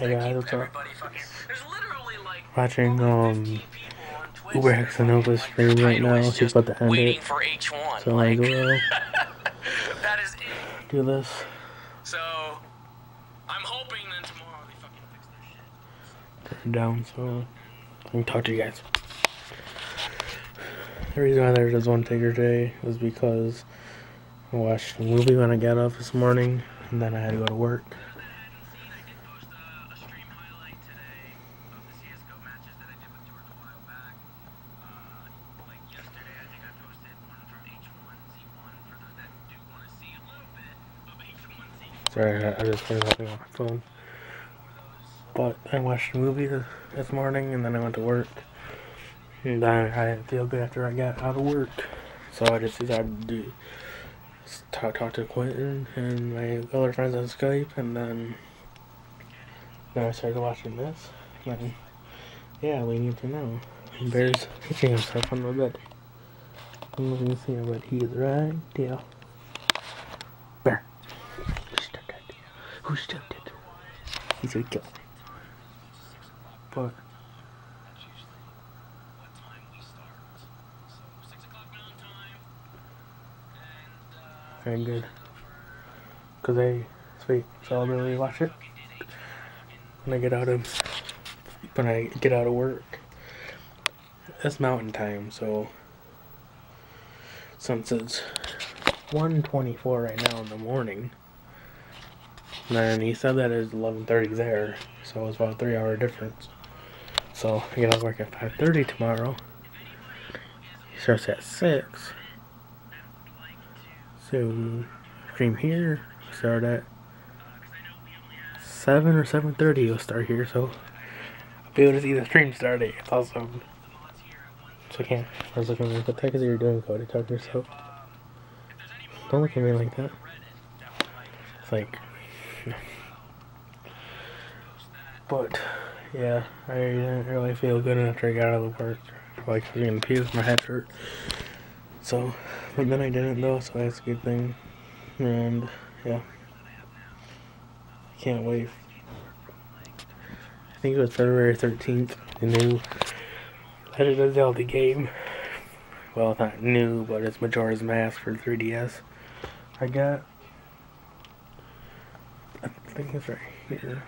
Hey guys, what's up? Watching Uber Hexanova's stream right now. She's about to end it. So I will do this. So I'm hoping then tomorrow they fucking fix their shit. Turn down so I can talk to you guys. The reason why there was one Tigger day was because I watched a movie when I got up this morning, and then I had to go to work. Sorry, I just put it on my phone. But I watched a movie this morning, and then I went to work. And I didn't feel good after I got out of work. So I just decided to talk to Quentin and my other friends on Skype, and then I started watching this. And yeah, we need to know. Bear's hitting himself on the bed. I'm looking to see him, but he's right there. Bear. Who's still dead? Who's still dead? He's a killer. But very good, cause sweet. So I'll really watch it when I get out of work. It's mountain time, so since it's 1:24 right now in the morning, then he said that it's 11:30 there, so it's about a 3-hour difference. So I get out of work at 5:30 tomorrow. He starts at 6. So stream here, start at 7 or 7:30, it'll start here, so I'll be able to see the stream start at 8, it's awesome. So I was looking at me, what the heck is it you're doing, Cody? Talk to yourself. Don't look at me like that. It's like, but yeah, I didn't really feel good after I got out of the work, like I was getting confused, my head hurt. So, but then I didn't though, so that's a good thing, and yeah, I can't wait. I think it was February 13th, the new Legend of Zelda game, well it's not new, but it's Majora's Mask for 3DS, I think it's right here,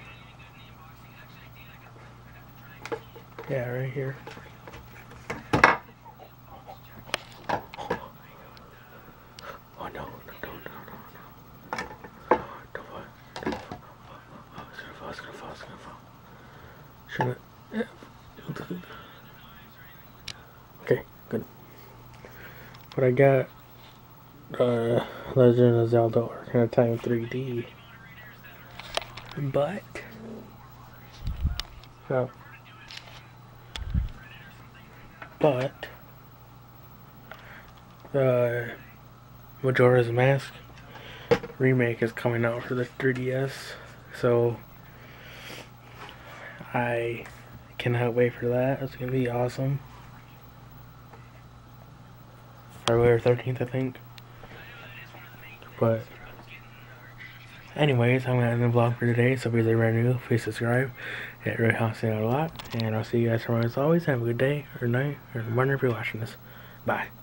yeah right here. Okay, good. But I got Legend of Zelda Ocarina of Time 3D. But so Majora's Mask remake is coming out for the 3DS, so I cannot wait for that. It's gonna be awesome. February 13th, I think. But anyways, I'm gonna end the vlog for today. So if you guys are brand new, please subscribe. It really helps me out a lot. And I'll see you guys tomorrow as always. Have a good day or night or morning if you're watching this. Bye.